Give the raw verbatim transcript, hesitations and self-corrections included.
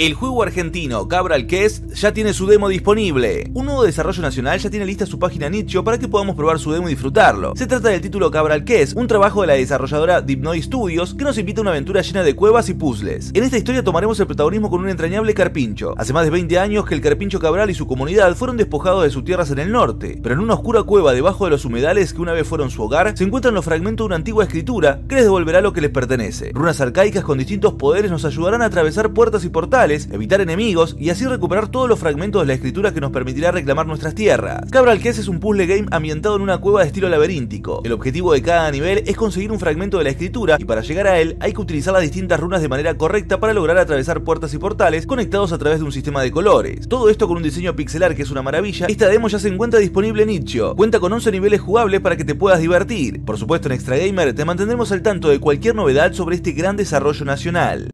El juego argentino Cabral's Quest ya tiene su demo disponible. Un nuevo desarrollo nacional ya tiene lista su página en itch punto io para que podamos probar su demo y disfrutarlo. Se trata del título Cabral's Quest, un trabajo de la desarrolladora Dipnoi Studios que nos invita a una aventura llena de cuevas y puzzles. En esta historia tomaremos el protagonismo con un entrañable carpincho. Hace más de veinte años que el carpincho Cabral y su comunidad fueron despojados de sus tierras en el norte, pero en una oscura cueva debajo de los humedales que una vez fueron su hogar, se encuentran los fragmentos de una antigua escritura que les devolverá lo que les pertenece. Runas arcaicas con distintos poderes nos ayudarán a atravesar puertas y portales, evitar enemigos y así recuperar todos los fragmentos de la escritura que nos permitirá reclamar nuestras tierras. Cabral's Quest es un puzzle game ambientado en una cueva de estilo laberíntico. El objetivo de cada nivel es conseguir un fragmento de la escritura y para llegar a él hay que utilizar las distintas runas de manera correcta para lograr atravesar puertas y portales conectados a través de un sistema de colores. Todo esto con un diseño pixelar que es una maravilla. Esta demo ya se encuentra disponible en itch punto io. Cuenta con once niveles jugables para que te puedas divertir. Por supuesto en Extra Gamer te mantendremos al tanto de cualquier novedad sobre este gran desarrollo nacional.